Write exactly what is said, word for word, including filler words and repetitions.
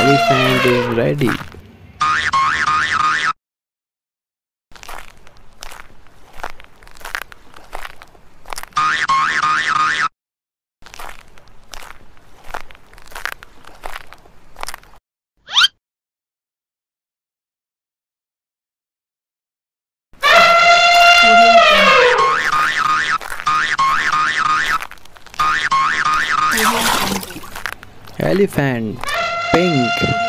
Elephant is ready. Elephant pink.